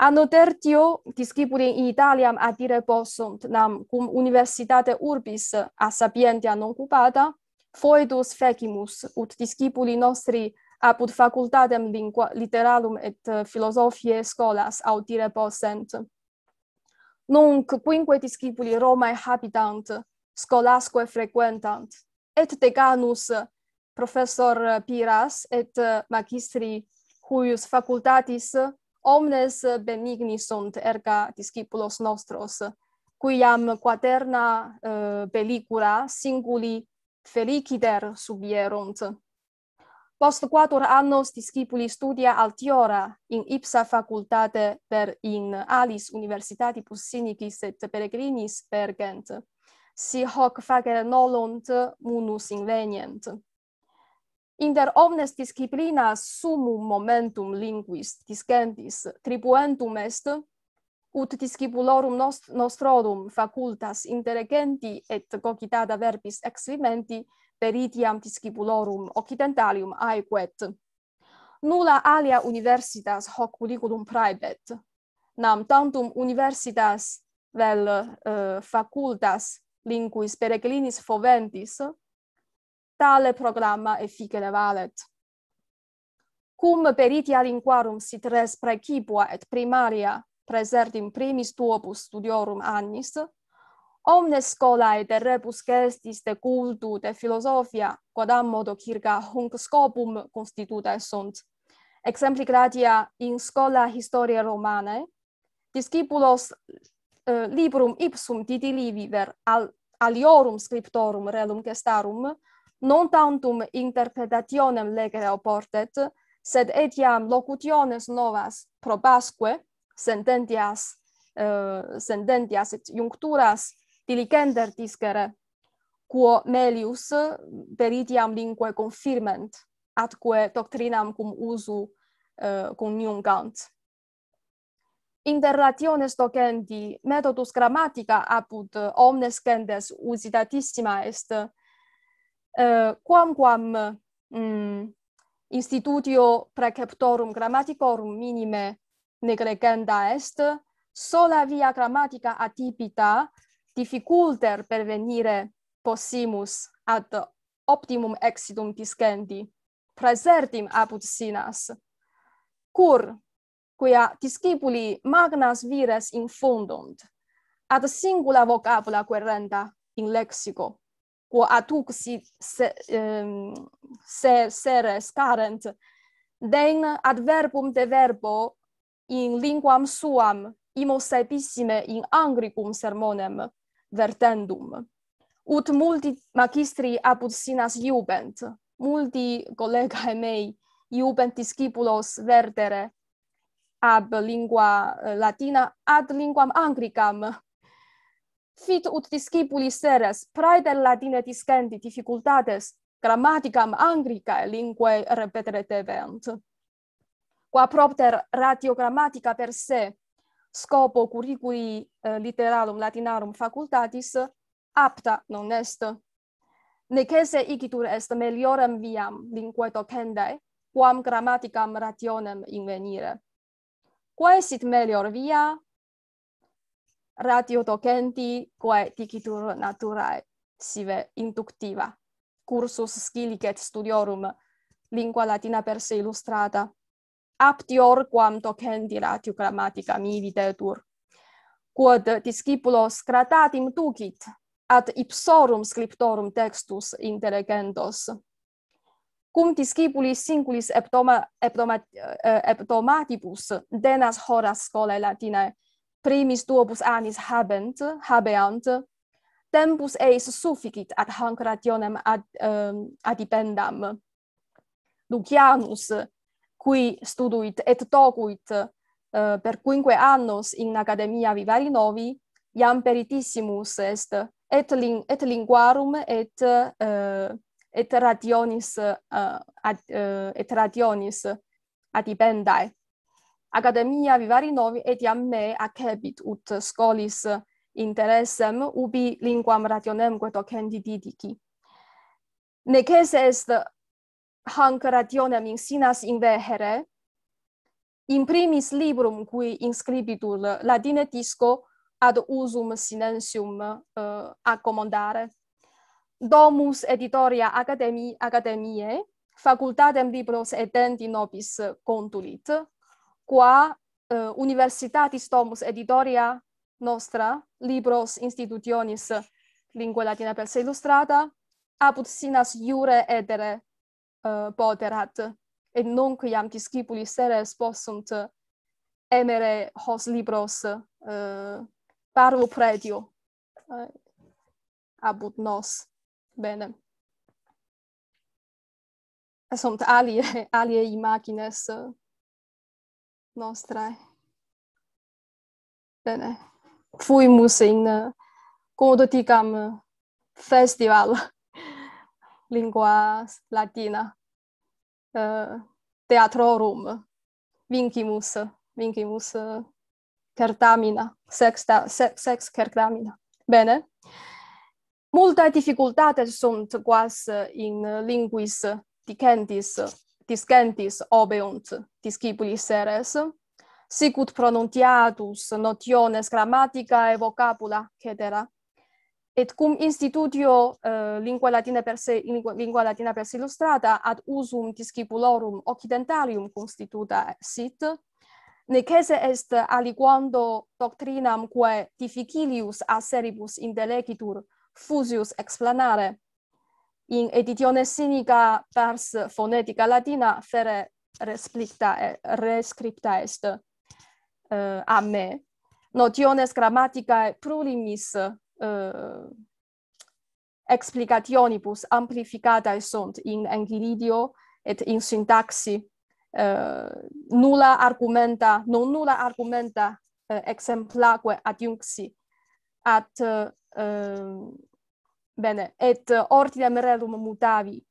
Anno tertio discipuli in Italiam adire possunt, nam cum universitate urbis a sapientia non occupata, foedus fecimus, ut discipuli nostri apud facultatem literarum et philosophiae scolas audire possent. Nunc quinque discipuli Romae habitant, scolasque frequentant, et decanus professor Piras et magistri huius facultatis omnes benigni sunt erga discipulos nostros, cuiam quaterna bellicula singuli feliciter subierunt. Post quatuor annos discipuli studia altiora in ipsa facultate per in alis universitatibus sinicis et peregrinis pergent, si hoc facere nolunt munus invenient. Inter omnes disciplinas sumum momentum linguis discendis tribuentum est, ut discipulorum nostrorum facultas interregenti et cogitata verbis excrementi per itiam discipulorum occidentalium aequet. Nulla alia universitas hoc curriculum praebet, nam tantum universitas vel facultas linguis peregrinis foventis, tale programma efficere valet. Cum peritia linguarum sit res praecipua et primaria presertim primis duobus studiorum annis, omnes scolae de rebus gestis de cultu de filosofia, quodam modo circa hunc scopum constitutae sunt, Exempli gratia in Schola Historiae Romanae, discipulos librum ipsum Didi Livi ver aliorum scriptorum relum gestarum, non tantum interpretationem legere oportet, sed etiam locutiones novas probasque, sententias et iuncturas diligenter discere, quo melius per itiam linguae confirment, atque doctrinam cum usu coniungant. Inter rationes docendi methodus grammatica apud omnes gendes usitatissima est, quamquam institutio preceptorum grammaticorum minime negregenda est, sola via grammatica atipita difficulter pervenire possimus ad optimum exitum discendi, presertim apud sinas, cur quia discipuli magnas vires infundunt, ad singula vocabula querenda in lexico, quo ad hoc seres carent, den ad verbum de verbo in linguam suam immosaepissime in Angricum sermonem vertendum, ut multi magistri apud sinas iubent, multi collegae mei iubent discipulos verdere ab lingua latina ad linguam Angricam. Fit ut discipuli seres praeter latine discendi difficultates grammaticam Anglicae linguae repetere devent. Qua propter ratio grammatica per se scopo curriculi literarum latinarum facultatis apta non est. Necesse igitur est meliorem viam linguae docendae, quam grammaticam rationem invenire. Quae sit melior via ratio docendi, quae dicitur naturae sive inductiva. Cursus scilicet studiorum lingua latina per se illustrata. Aptior quam docendi ratio grammatica mihi videtur. Quod discipulos gratatim ducit, ad ipsorum scriptorum textus intelligentos. Cum discipuli singulis hebdomatibus denas horas scholae latinae primis duobus annis habeant, tempus eis sufficit ad hanc rationem adipendam. Lucianus, qui studuit et docuit per 5 annos in Academia Vivari Novi, iam peritissimus est et linguarum et rationis adipendae. Academia Vivari Novi etiam me acebit ut scolis interessem ubi linguam rationemque docendi didici. Necesse est hanc rationem in sinas invehere, in primis librum cui inscribitur latine disco ad usum sinensium accommodare. Domus editoria academiae facultatem libros etendi nobis contulit, qua universitatis domus editoria nostra libros institutionis lingua latina per se illustrata apud sinas iure edere poterat, et nunquiam discipuli seres possunt emere hos libros parvo pretio abut nos. Bene. Sunt alie imagines nostrae. Bene. Fuimus in cum dicam festival lingua latina teatrorum vincimus certamina, sex certamina. Bene. Multae difficultates sunt quas in linguis discentis obeunt discipuli seres, sic ut pronunciatus notiones grammaticae vocabula, cetera. Et cum institutio lingua latina per se illustrata ad usum discipulorum occidentalium constituta sit, necesse est aliquando doctrinam quae difficilius a seribus intellegitur fusius explanare, in editione sinica pars fonetica latina fere rescripta est a me. Notiones grammaticae plurimis explicationibus amplificatae sunt in enchiridio et in syntaxi. Nulla argumenta, non nulla argumenta exemplaque adiunxi ad bene, et ordinem rerum mutavi.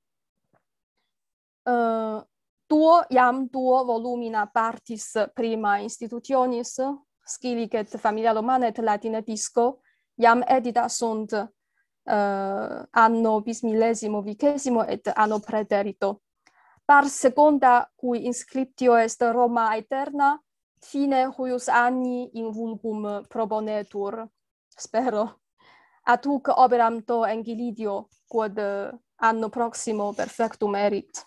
Tuo iam tuo volumina partis prima institutionis scilic et familia romana et latina disco iam edita sunt anno bismillesimo vicesimo et anno preterito. Par seconda cui inscriptio est Roma aeterna, fine huius anni in vulgum proponetur. Spero. Ad hoc operam to enchilidio, quod anno proximo perfectum erit.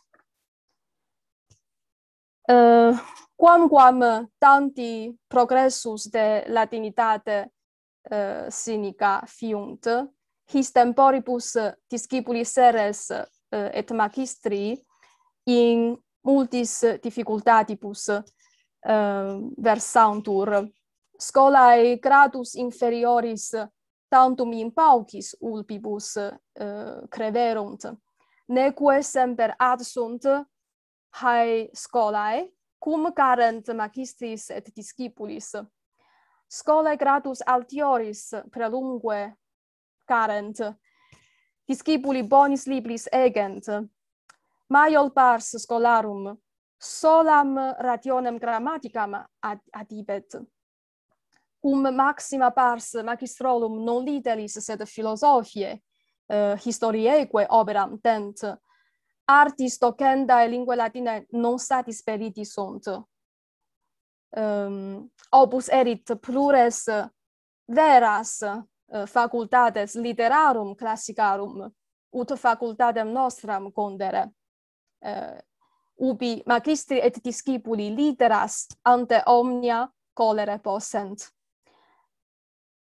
Quamquam tanti progressus de latinitate sinica fiunt, his temporibus discipuli seres et magistri in multis difficultatibus versantur. Scholae gradus inferioris tantum in paucis ulpibus creverunt, neque semper ad sunt hae scholae, cum carent magistris et discipulis. Scholae gradus altioris prelungue carent, discipuli bonis libris egent, maior pars scholarum solam rationem grammaticam adibet, cum maxima pars magistrorum non literis sed philosophiae historiaeque operam tent, artis docendae linguae latinae non satisperiti sunt. Opus erit plures veras facultates literarum classicarum ut facultatem nostram condere, ubi magistri et discipuli literas ante omnia colere possent.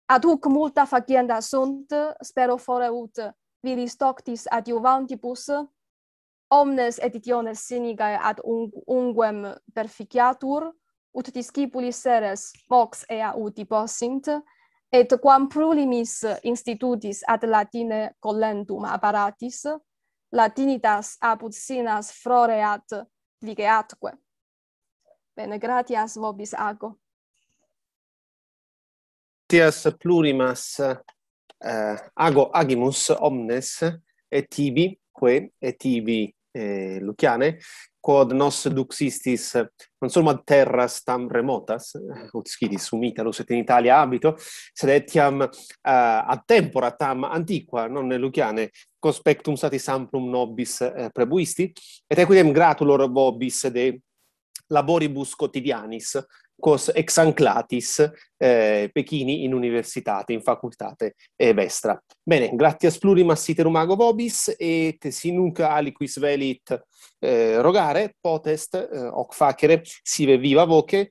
Ad hoc multa facienda sunt, spero fore ut viris doctis adjuvantibus, omnes editiones sinicae ad unguem perficiatur, ut discipuli seres vox ea uti possint, et quam prurimis institutis ad latine collentum apparatis, latinitas apud sinas froreat ligeatque. Bene, gratias vobis ago. Gratias plurimas ago agimus omnes et ibi, que et ibi Luciane, quod nos duxistis non solo ad terras tam remotas, ut scilis sum Italus et in Italia abito, sed etiam ad tempora tam antiqua, nonne Luciane, conspectum satis amplum nobis prebuisti, et equidem gratulor vobis de laboribus quotidianis, quos ex anclatis pecini in universitate, in facultate vestra. Bene, gratias plurimas iterum ago vobis, et si nunc aliquis velit rogare, potest hoc facere, sive viva voce,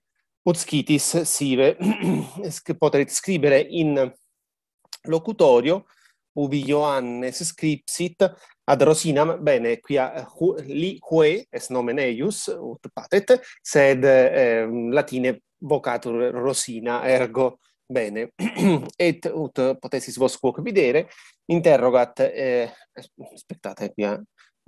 ut scitis sive poteret scribere in locutorio, ubi Ioannes scripsit ad Rosinam, bene, quia Li Hui est nomen eius, ut patet, sed latine vocatur Rosina, ergo, bene, et ut potessis vos quoque videre, interrogat, aspettate, quia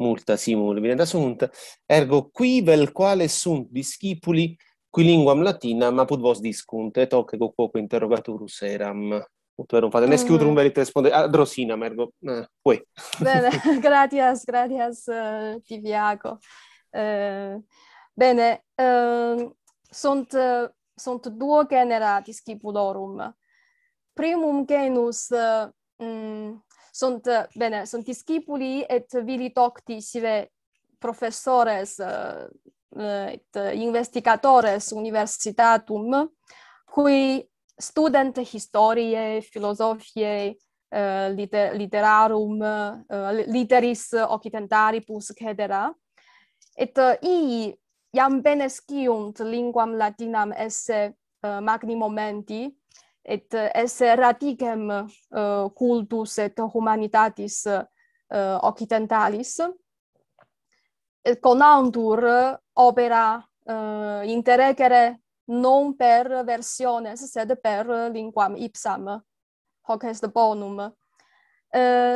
multa simul videnda sunt, ergo qui vel quale sunt discipuli qui linguam latinam apud vos discunt, et hoc ego quoque interrogaturus eram. Non fate ne schiutrum verit responde ad Rosina, mergo. Bene, gratias di Viago. Bene, sunt duo genera discipulorum. Primum genus sunt discipuli et viri docti sive professores et investigatores universitatum, cui student historiae, philosophiae, literarum, literis occidentaribus, cetera. Et ii iam bene sciunt linguam latinam esse magni momenti, et esse radicem cultus et humanitatis occidentalis, et conantur opera interegere non per versiones, sed per linguam ipsam, hoc est bonum.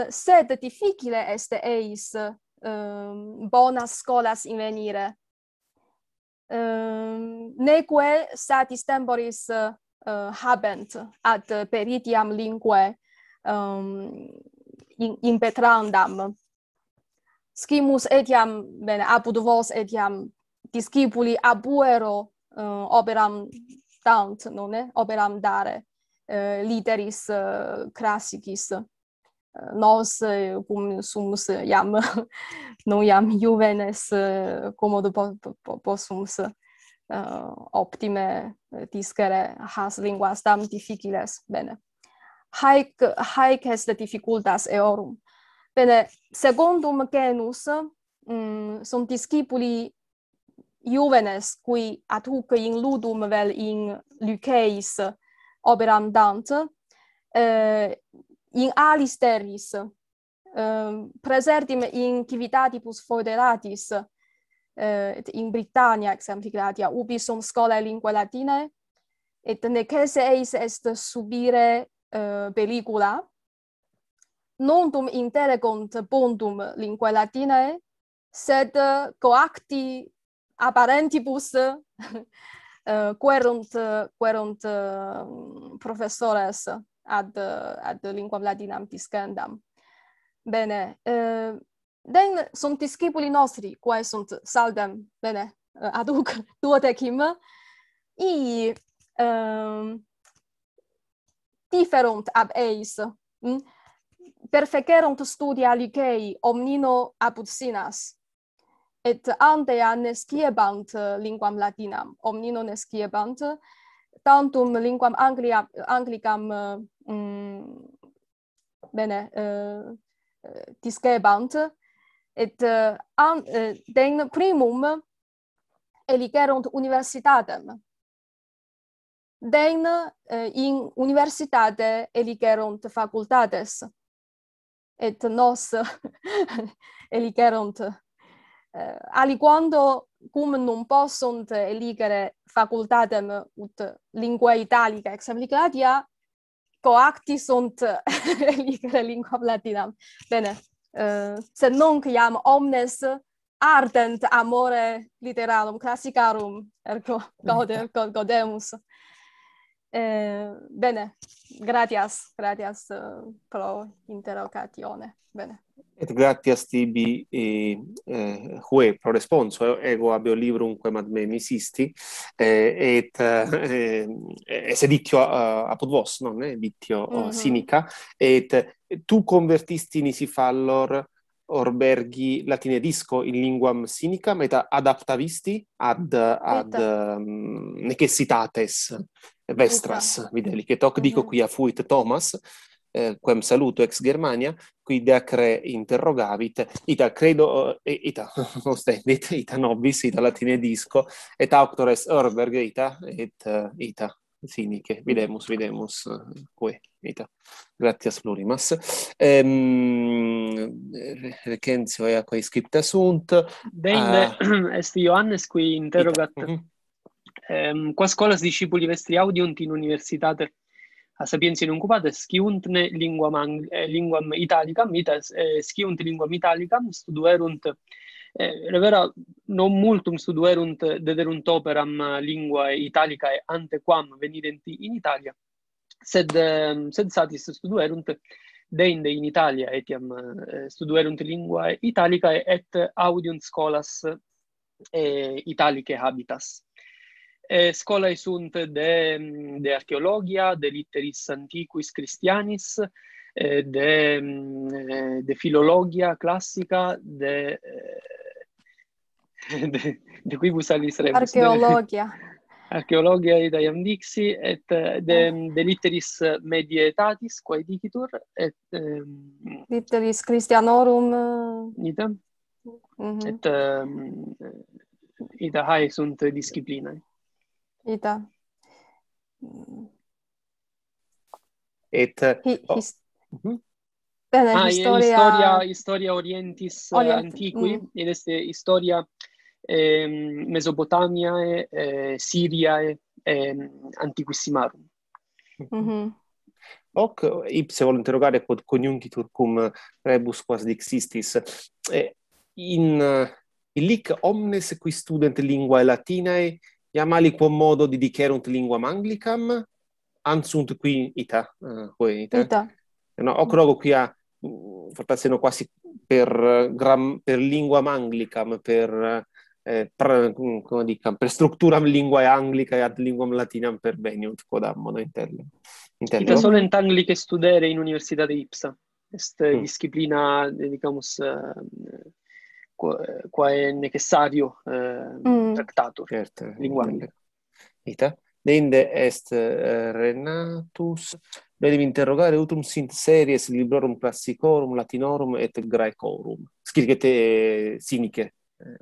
Sed difficile est eis bonas scholas invenire. Neque satis temporis habent ad peritiam linguae impetrandam. Scimus etiam, bene, apud vos etiam discipuli abuero operam tant, non è? Operam dare literis classicis. Nos cum sumus iam, non iam juvenes commodo possumus optime discere has linguas tam difficiles. Bene. Haec est difficultas eorum. Bene, secondum genus sunt discipuli juvenes qui ad hoc in ludum vel in Luceis operam dant, in alis terris presertim in civitatibus foederatis et in Britannia exempligratia ubi sum scholae linguae latinae et necesse eis est subire pellicula nondum interegunt bondum linguae latinae sed coacti apparentibus querunt professores ad linguam latinam discendam. Bene, den sunt discipuli nostri, quae sunt saldem, bene, ad hoc duodecim, ii differunt ab eis, perfecerunt studia Lycei omnino apud sinas, et antea nesciebant linguam latinam, omnino nesciebant, tantum linguam anglicam bene discebant et den primum eligerunt universitatem, den in universitate eligerunt facultates et nos eligerunt aliquando cum non possunt eligere facultatem ut linguae italica exemplicatia, coacti sunt eligere linguam latinam. Bene, sed nunc iam omnes ardent amore literarum classicarum, ergo godemus. Bene, gratias pro interrogatione. Bene. Et gratias tibi hue pro responso, ego abeo librumque mad me misisti, et edictio apud vos, non? Edictio sinica, et tu convertisti nisi fallor orbergi latine disco in linguam sinicam, et adaptavisti ad necessitates vestras, videlicet. Hoc dico quia fuit Thomas, quem saluto ex Germania, qui deacre interrogavit, ita credo, ita ostendit, ita nobis, ita latine disco, et auctores orberg ita, et ita sinice, videmus, que, ita. Gratias plurimas. Recentio ea quae scripta sunt. Deinde est Ioannes qui interrogat quas scolas discipuli vestri audiunt in universitate a sapientiae incubates, sciunt linguam italicam, sciunt linguam italicam, studuerunt, revera non multum studuerunt, dederunt operam linguae italicae antequam venirenti in Italia, sed satis studuerunt, deinde in Italia etiam studuerunt linguae italicae et audiunt scolas italicae habitas. Scholae sunt de archeologia, de litteris antiquis christianis, de filologia classica, de quibus alis rebus. Archeologia et iam dixi, et de litteris medietatis, quae dicitur, et... litteris christianorum... Ita? Et ita hae sunt disciplinae. Ita. Et bene, historia orientis antiqui, ed est historia Mesopotamiae, Siriae, Antiquissimarum. Mm-hmm. Hoc ipse volo interrogare quod coniunctitur cum rebus quas dixistis. Illic omnes qui student linguae latinae iam aliquo modo didicerunt linguam anglicam ansunt qui ita. Ita. No, hoc rogo qui a fortasseno quasi per linguam anglicam, per structuram linguae anglicae ad linguam latinam per veniunt, quodammo, no, intellem. Ita solent anglicae studere in universitate ipsa, est disciplina, dedicamus, quae necessario tractatur, certo, linguae. Ita, dende est Renatus, devi interrogare utrum sint series librorum classicorum, latinorum et graecorum. Scrivete siniche,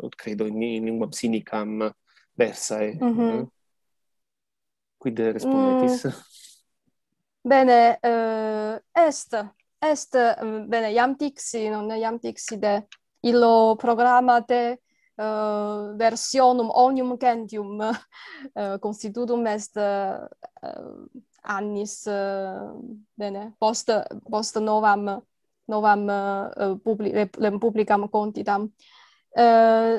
ut credo in lingua sinicam versae. Mm-hmm. Quid respondetis? Bene, bene, iam tixide, illo programmate versionum omnium gentium constitutum est annis, bene, post novam publicam contitam.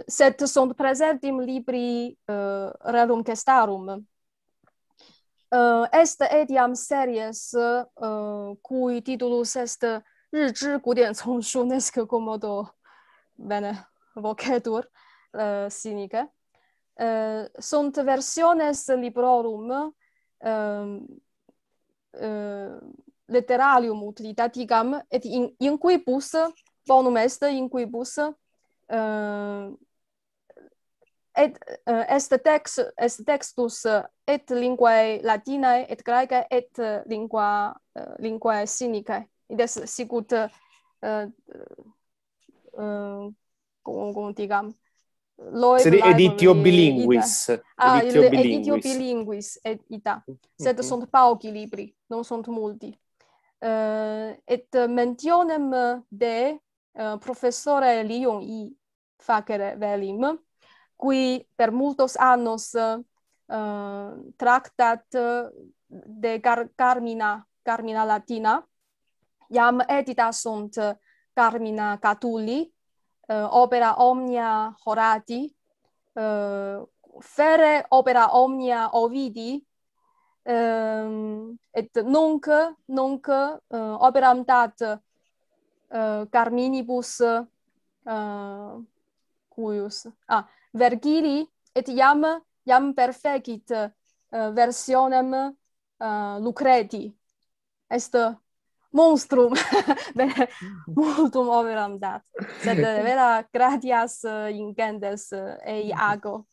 Sed sunt presentim libri rerum cestarum. Est etiam series cui titulus est Rizhi Gudien Congshu, nesc comodo, bene, vocetur sinice. Sunt versiones librorum literalium utilitaticam, et in quibus, bonum est, in quibus, est textus et linguae latinae et graecae et linguae sinicae. Id est sicut cum digam editio bilinguis. Editio bilinguis et ita. Sed sunt pauci libri, non sunt multi. Et mentionem de professore Li Hui facere velim, cui per multos annos tractat de Carmina Latina, iam edita sunt Carmina Catulli, opera omnia Horati, fere opera omnia Ovidi, et nunc operam dat Carminibus cuius Vergili, et iam perfecit versionem Lucreti. Est monstrum, bene, multum operam dat, sed vera gratias incendes ei ago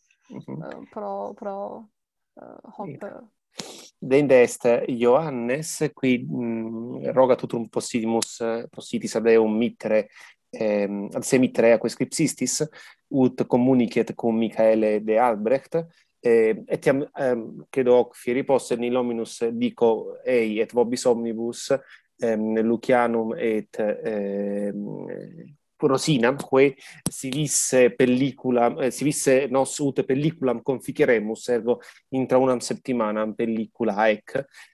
pro hoc. Dende est Ioannes, qui rogat utrum possidimus ad eum mittere, ad se mittere aquae scripsistis, ut communicet cum Michaele de Albrecht, et iam, credo hoc fieri posse, nil hominus dico ei et vobis omnibus, Lucianum et Rosinam, quae si visse nos ut pelliculam conficeremus, ergo intra unam septimanam pellicula haec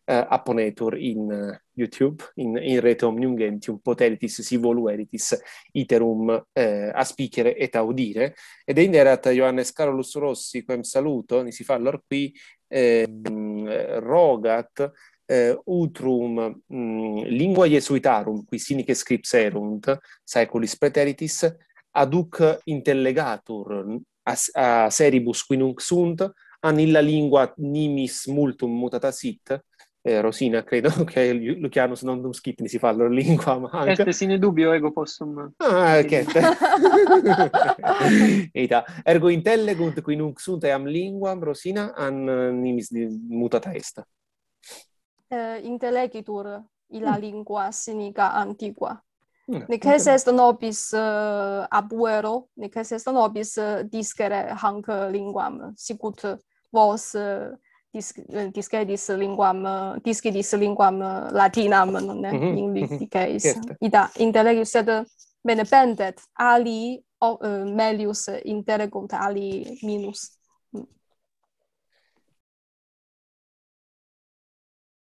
apponetur in YouTube, in rete omnium gentium, poteritis si volueritis iterum aspicere et audire. Ed inderat Ioannes Carolus Rossi, quem saluto, nisi fallor qui, rogat utrum lingua jesuitarum, qui sinice scripserunt, saeculis preteritis, aduc intellegatur a seribus qui nunc sunt, an illa lingua nimis multum mutata sit, Rosina, credo, che Lucianus non dum scipni si fa loro lingua, ma anche... Este sine dubio ego possum... Ah, Eta, ergo intellegunt qui nunc sunt eam linguam, Rosina, an nimis mutata est. Intellegitur illa lingua sinica antiqua. Nec es est nobis abuero, nec es est nobis discere hanc linguam, sicut vos discedis linguam latinam, non ne? Indiceis. Ita, intellegitur, sed bene pendet ali melius interregum tali minus.